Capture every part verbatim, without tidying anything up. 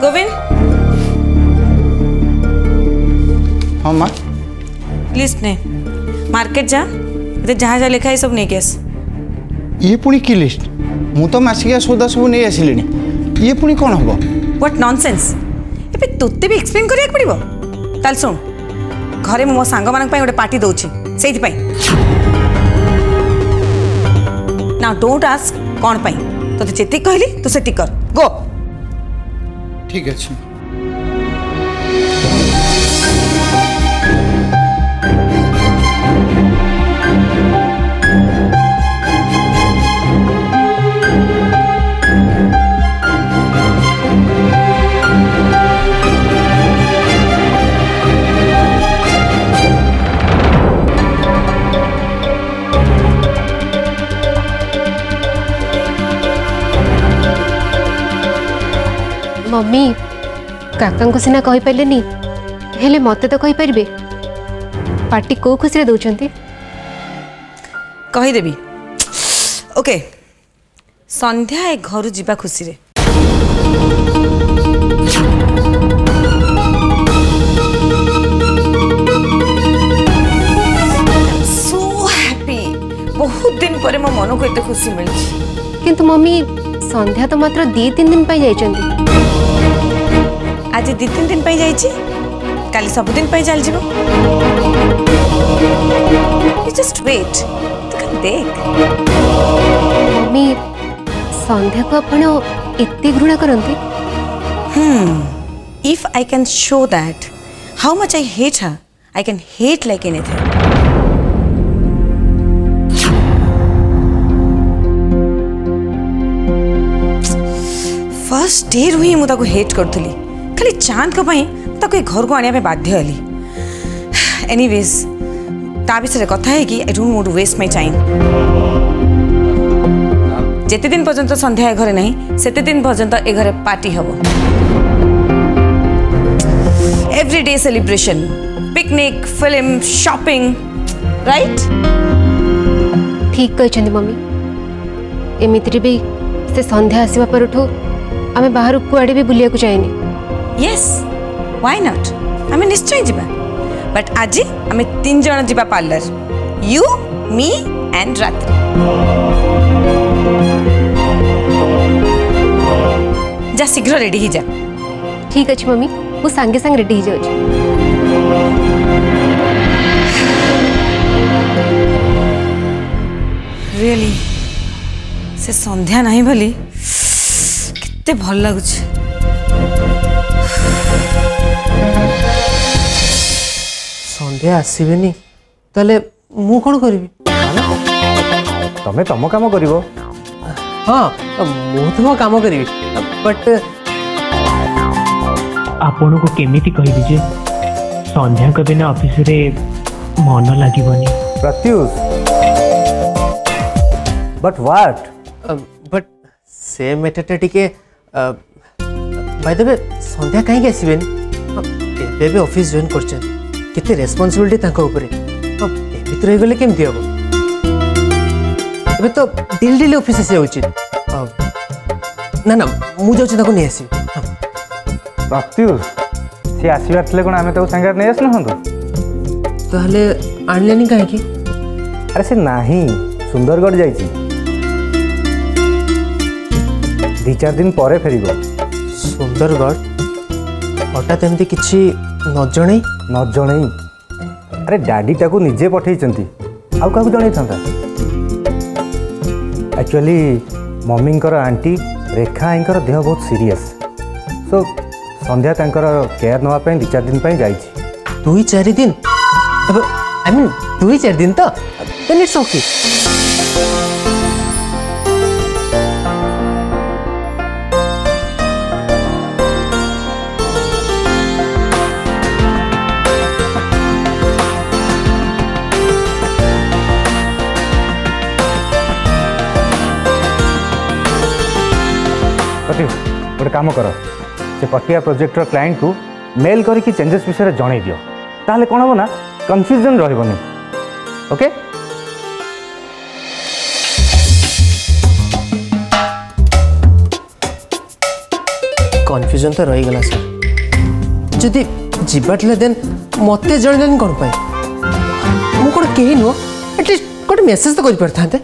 गोविंद। हाँ माँ प्लीज ने मार्केट जा जहाँ जहाँ लिखा है सब नहीं गैस ये पुणी की लिस्ट मु तो मासिकिया सौदा सब नहीं आसिले ये पुणी कौन हम व्हाट नॉनसेंस ए तोते भी एक्सप्लेन करिया पड़िबो ताल सुन घरे मो सांग मानक पई गोटे पार्टी दउची सेहि पई ना डोंट आस्क कौन पई तोते जेति कहली तो सेति कर गो ठीक अछि मम्मी काका को सीना कही पारे हेले मते तो कही पारे पार्टी को खुशी दौरान कहीदेवी ओके संध्या ए घर जीवा खुशी रे सो हैप्पी बहुत दिन पर मो मन को एते खुशी मिली किंतु मम्मी संध्या तो मात्र दी तीन दिन पाई जाइचंती आज दी तीन दिन पाई काली सब दिन पाई चल जीवो जस्ट वेट देख मम्मी संध्या को अपन इतनी घृणा करती hmm if I can show that how much I hate her I can hate like anything first day Ruhi मुझे हेट करी खाली चांद को पाई ताको घर को आने बाध्य हली एनीवेज ता विषय कथा है कि I don't want to waste my time जेते दिन पर्यंत संध्या घर नहीं सेते दिन पर्यंत ए घर पार्टी हम every day celebration picnic film shopping right ठीक कहचंदी मम्मी एमितरी भी से संध्या आसीबा परठो आमे बाहर कुआडे भी बुलिया को जाइनी यस व्हाई नॉट आम निश्चय जीवा बट आज आम तीन जन जीवा पार्लर यू मी एंड रात्रि जा शीघ्र रेडी ही जा ठीक अच्छे मम्मी वो सांगे सांग रेडी ही जाऊँ रियली से संध्या नहीं भली कित्ते भल लगुच संध्या आसबेनी तले मु कौन करी तमें तुम कम कर हाँ मुझे कम करी बट आपण को केमिति कहबी जे संध्या के बिना ऑफिस रे मन लागबनी प्रत्युष बट व्हाट बट से मेटेटे टिके भाई तबे संध्या कहीं आसबेन एबे ऑफिस जॉइन करछन कितने रेस्पॉन्सिबिलिटी तांका उपरे अब एबित रहि गेले केमथि हबो एबे तो दिल दिल ऑफिस से होछि ना ना मु जाउछि ताको नै आसी प्रत्युष से आसीबार थले कोन आमे ताको संगार नै आसनु हंदो ताहले आनलेनी काहे कि अरे से नाही सुंदरगढ़ जाइछि दी चार दिन परे फेरिबो सुंदरगढ़ हटात एमती किसी नजण नजण अरे डाडी ताको निजे पठई चंती आउ काको जणै थांता एक्चुअली मम्मी कर आंटी रेखा आईकर देह बहुत सीरियस सो संध्या तांकर केयर नवा पई दो चार दिन पई जाई छी दुई चार दिन आई मीन दुई चार दिन तो देन इट्स ओके गोटे काम कर से पटिया प्रोजेक्टर क्लाइंट को मेल करके चेंजेस विषय जन दियो ताहले कौन हम ना कंफ्यूजन रही ओके कन्फ्यूजन तो रहीगला सर जदि जीवाटे देन मत जन कौन पाए मु कौन कहीं नुह एटलिस्ट गोटे मेसेज तो करते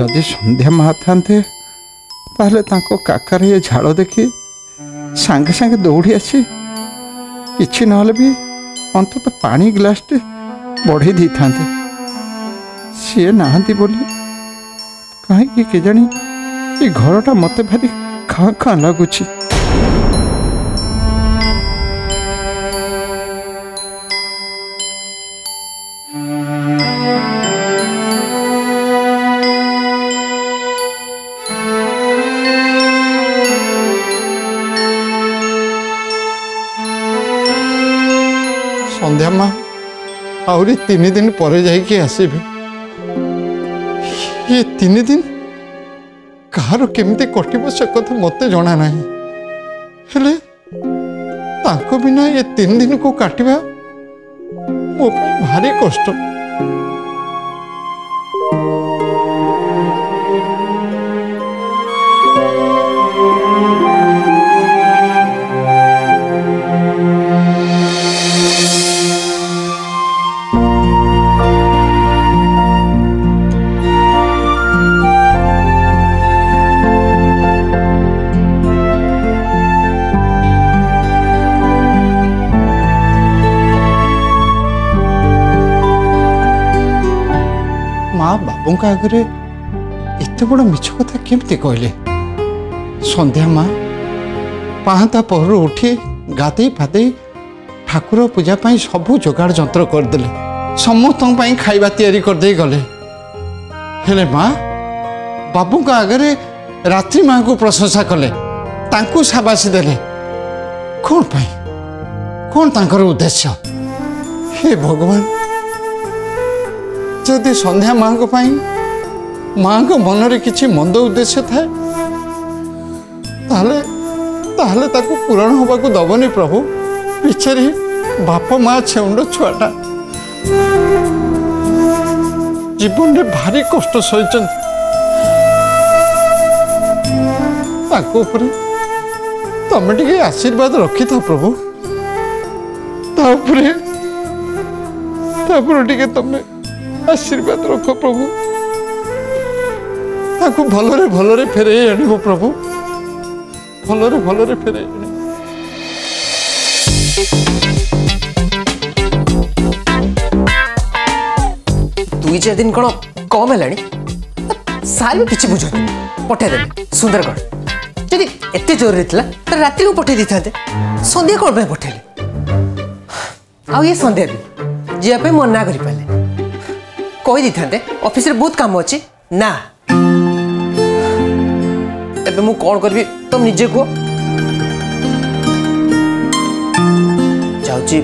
जदि संध्या महांते ताहले तांको काकार ये झाड़ देखी सांगे सांगे दौड़ी आसी किछि नहले भी अंत तो पानी ग्लास टे बढ़े दी था सी नहांती बोली कहीं के जानी ये घरटा मते भारी खाँ खाँ लगुच संध्या माँ आहरी तीन दिन पर ये तीन दिन कहार केमती कटब से कथा मत जाना ना हेले तांको बिना ये तीन दिन को काटवा मो भारी कष्ट आगे एत बड़ मिछ कथा केमती कहले संध्या माँ पाहता पहर उठी गाधे फादे ठाकुर पूजा पाई सबू जोगाड़ जंत्र करदे समस्त खाइबा तैयारी करदे गले हेले माँ बाबू का आगे रात्रि माँ को प्रशंसा कले तांकु शाबासी देले कौन पाई कौन तांकर उद्देश्य हे भगवान जदि संध्या माँ को पाई माँ को मन रे किसी मंद उद्देश्य थाए ताहले ताहले ताकु पूरण होबा को दबनी प्रभु पिछरी बाप माँ छेउंड छुआटा जीवन रे भारी कष्ट सहचन ताकु ऊपर तमे टिके आशीर्वाद रखी था प्रभु ता ऊपर ता ऊपर टिके तमे आशीर्वाद रख प्रभु ताकू भलरे भलरे फेरे आनिबो प्रभु भलरे भलरे फेरे दुई चार दिन कौन कम है सारे किसी बुझे पठेदे सुंदरगढ़ जदि एत जरूरी था तो राति को पठे था संध्या कौन पर पठेले आ ये संध्या भी जीवाई मना करें कही दे थाते ऑफिस रे बहुत काम अच्छे ना एबे मु कौन करबी तुम निजे को जाउची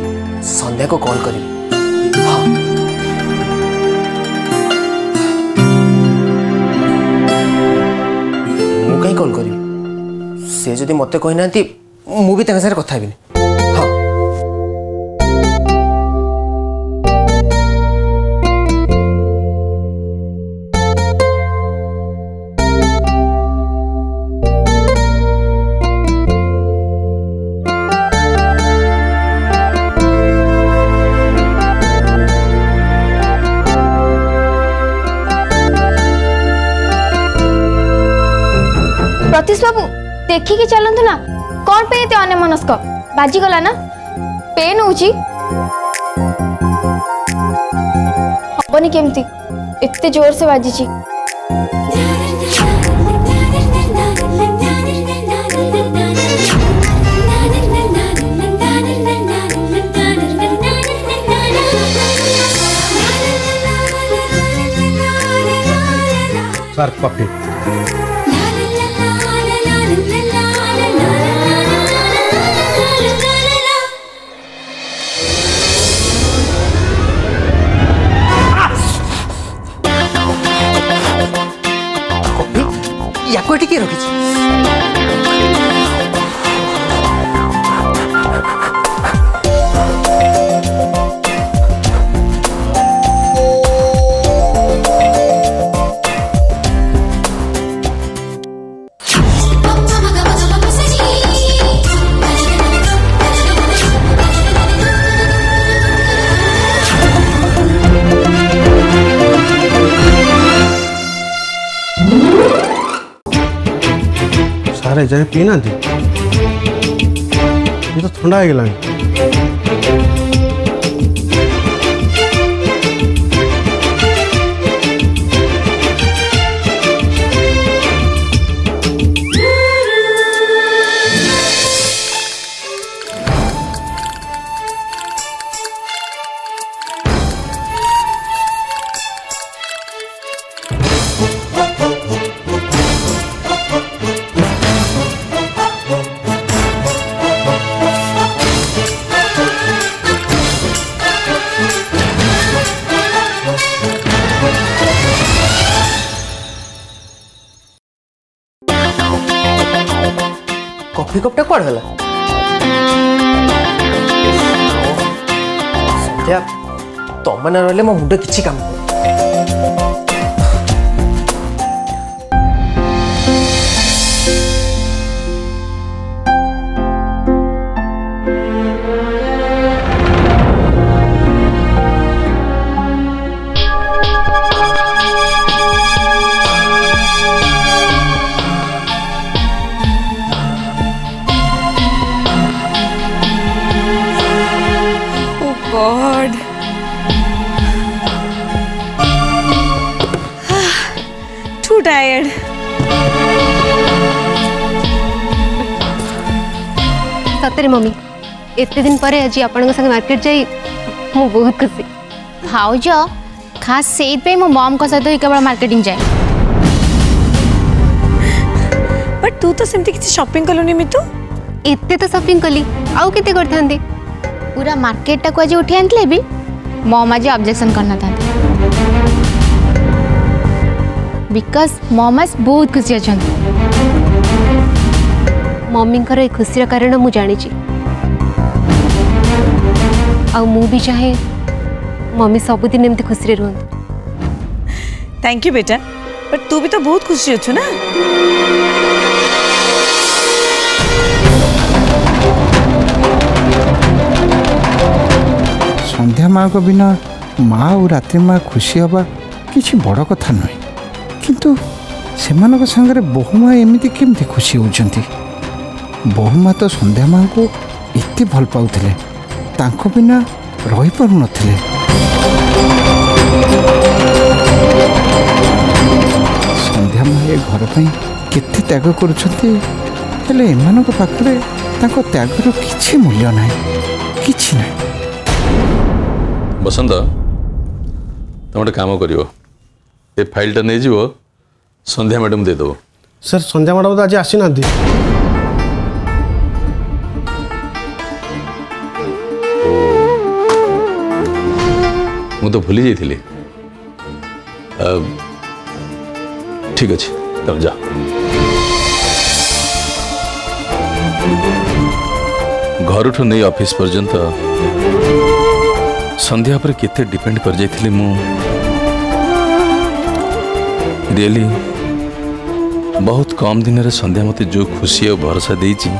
संध्या को कॉल करी हाँ। मु कहीं कॉल करी से जदि मते कहि नांती मु भी तंग सारे कथा हेबिनी बाबू देखी की चलंतु ना कौन पे ते अने मनस्क बाजी गला ना पेन होची हबनी केमती इतने जोर से बाजी छी सर पप्पी टिके रखी अरे जाए पीना थी ये तो ठंडा है गिलान कपटा कौन है संध्या तुम ना रे मो मुंड किसी काम tired सतरे मम्मी एते दिन पर आज आपण संग मार्केट जाई मु बहुत खुशी भाउजो खास सेट पे मो मॉम को सहित केवल मार्केटिंग जाए पर तू तो सेमते किसी शॉपिंग करलोनी मितू एते तो शॉपिंग कली आउ केते करथांदे पूरा मार्केट टा को आज उठि आंतले भी मॉम आज ऑब्जेक्शन करना था बिकज मॉमस बहुत खुशी अच्छा मम्मी ये खुशी कारण मुझे भी चाहे मम्मी सबुदिन एमती खुशी रुहत। थैंक यू बेटा पर तू भी तो बहुत खुशी अच्छु ना संध्या माँ को बिना माँ और रात्रि माँ खुशी हवा किसी बड़ कथा नुहे किंतु सेमानक संगरे बहुमा एमती केमती खुशी होउचंती बहुमा तो संध्या माँ को इतने भल पाउथिले तांको बिना रही पारु नथिले संध्या माँ ये घर पई केते त्याग करूछंती हेले एमानक पाखरे तांको त्यागरो किछि मूल्य नाही किछि नाही बसंत तमडे काम करियो ए फाइल टा नहीं जीव संध्या मैडम दे दो सर संध्या मैडम तो आज आसी ना मु तो भूली जाइली ठीक अच्छे तब जा घर ठू नहीं ऑफिस पर्यंत संध्या पर केते डिपेंड कर जाइली मु रियली बहुत कम दिन रे संध्या मते जो खुशी और भरोसा देछि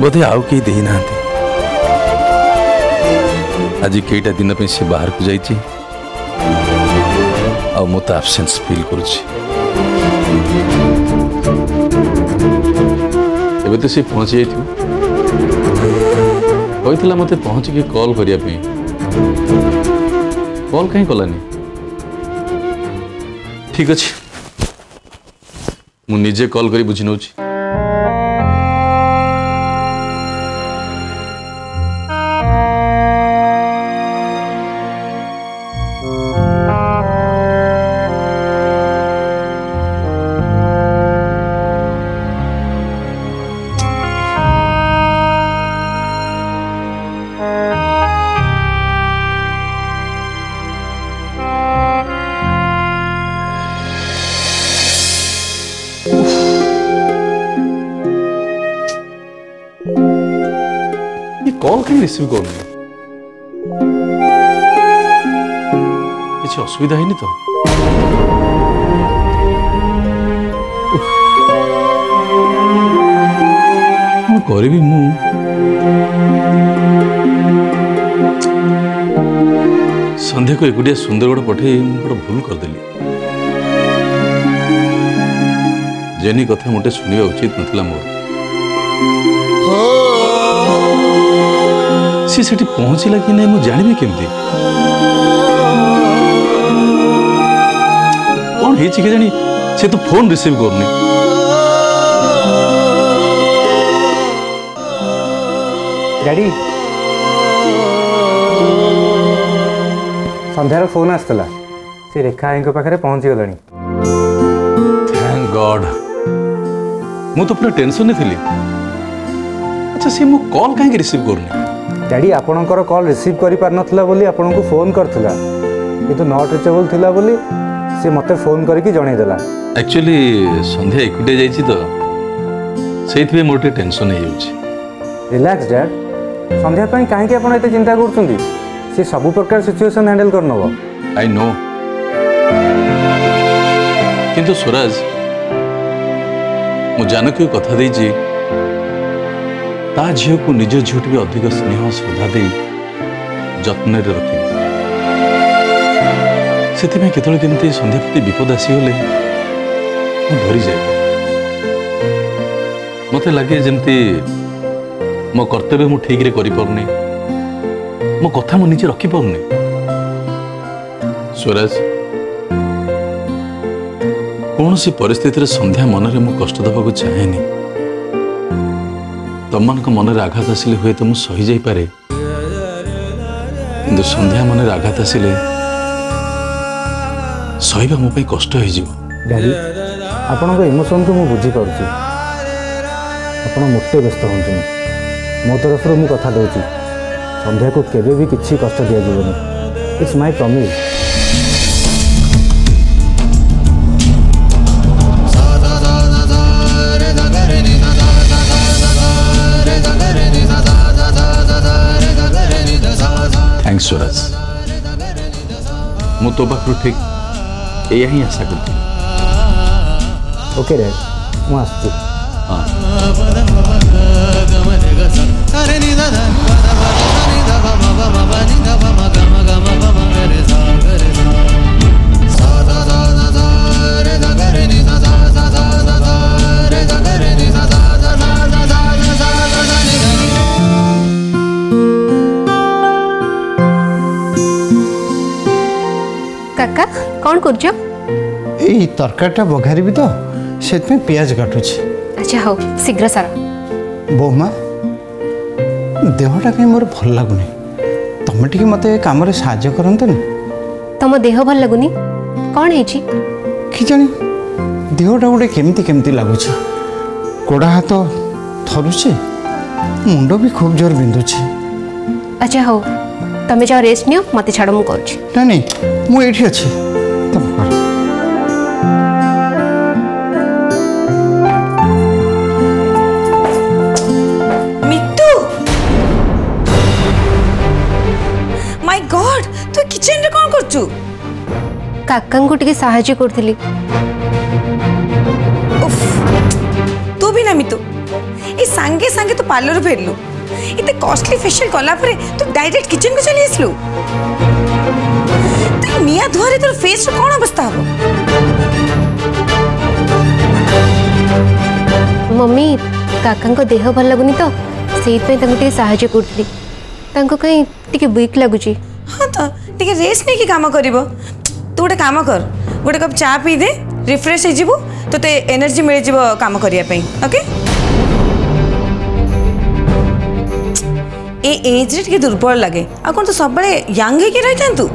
बोधे आउ के देहि नाते आज केटा दिन पे से बाहर को जाइछि और मत एब्सेंस फील करूछि एबे तो से पहुंच जाइथि होइतला मते पहुंच के कॉल करिया पे कॉल कहीं कोलानी ठीक अच्छे मु निजे कॉल करी बुझी नौ कहीं रिसीव करनी किसी असुविधा है नहीं तो मु करिबी मु संध्या को एकुटिया सुंदरगढ़ पठे बड़ा भूल करदेली जेनी कथा मोटे सुनिबा उचित नथिला मोर सी सेठी पहुँचला कि नहीं मु जानिबे केमते कौन हे छिके जानी से तो फोन रिसीव करनी डैडी संध्यार फोन आसला से रेखा आई पाखे पहुँची गलानी थैंक गॉड मु तो पूरा टेंशन में थी। अच्छा सी मो कॉल कहीं रिसीव करनी डैडी आपणकर कॉल रिसीव कर पार नथिला बोली आपन को फोन करथिला किंतु नॉट रिचेबल थिला बोली से मते फोन करके जणै देला। एक्चुअली संध्या एकटे जाईची तो सेइथ में मोटे टेंशन हे जाउची। रिलैक्स डैड संध्या पई काहे के आपण एते चिंता करछुंदी से सब प्रकार सिचुएशन हैंडल करनबो। आई नो किंतु सुरज मु जानकी कथा देई जे ता झियो को निज झूठ भी अधिक स्नेह श्रद्धा दे जत्न रे रखी सेति में केतल केमते संध्या प्रति विपद आसी होले मु डरी जाय मते लागे जेमते मो कर्तव्य मु ठीक रे करि परने मो कथा मु नीचे रखी पाऊने। सुरज कौन सी परिस्थिति रे संध्या मन रे मु कष्ट दबा को चाहेनी तमन को मन रे आघात आसिले होय तो मु सही जाई पारे किंतु संध्या मन रे आघात आसिले सहीबा मो पे कष्ट होई जीव। डैडी आपन को इमोशन को मु बुझी पाउ छी आपन मोटे व्यस्त होंतु मो तरफ रो मु कथा देउची संध्या को केबे भी किछि कष्ट दिया जीवनी it's my promise. Thanks Suraj मु तो बखरु ठीक यही आशा करती। ओके रे मु आस्तु हां काका कौन कर जो ए तरकाटा बघारी भी तो सेत में प्याज काटू छी। अच्छा हो शीघ्र सारा बोमा देहटा कहीं मोर भल लगुनी तुम टी मत कम सा तुम देह भल लगुनी कौन है कि जानी देहटा गोटे केमती केमती लगुच गोड़ा हाथ थरुचे मुंड भी खूब जोर बिंदुचे। अच्छा हो तुम्हें जाओ रेस्ट नियो मत छाड़ मु ना नहीं मुझे अच्छे तुम कर काकां को टिके सहायता करथली। उफ तू भी ना मितू ए संगे संगे तो पार्लर भेलु इते कॉस्टली फेशियल कला परे तू डायरेक्ट किचन को चली आसलु ते मिया धोरे तोर फेस रो कोन अवस्था हो। मम्मी काकां को देह भल लगुनी तो सेई पे तंग टिके सहायता करथली तंको कई टिके वीक लागुची। हां तो टिके रेस्ट ने की काम करबो तू गोटे काम कर गोटे कप चा पी दे रिफ्रेश हो तो ते एनर्जी मिल जीव काम करिया पे ओके। ए एज रे दुर्बल लगे आ कोन तो सब बळे यंग हे के रह जांतु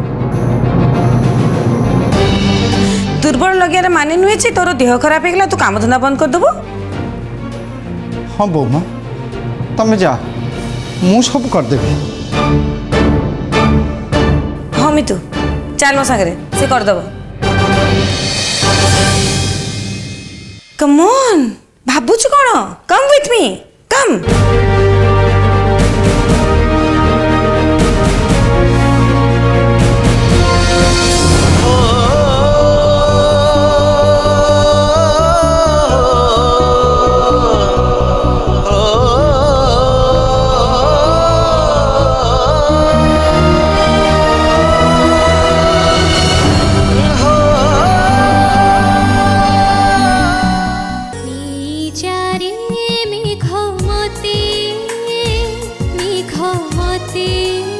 दुर्बल लगे रे माने नुए छी तोर देह खराब हे गेला तू काम धंधा बंद कर देबो। हां बोमा तमे जा मु सब कर देबे। हां मितू चल मो सागरे से कर दबो come on भाबुच cone come with me कम। होती।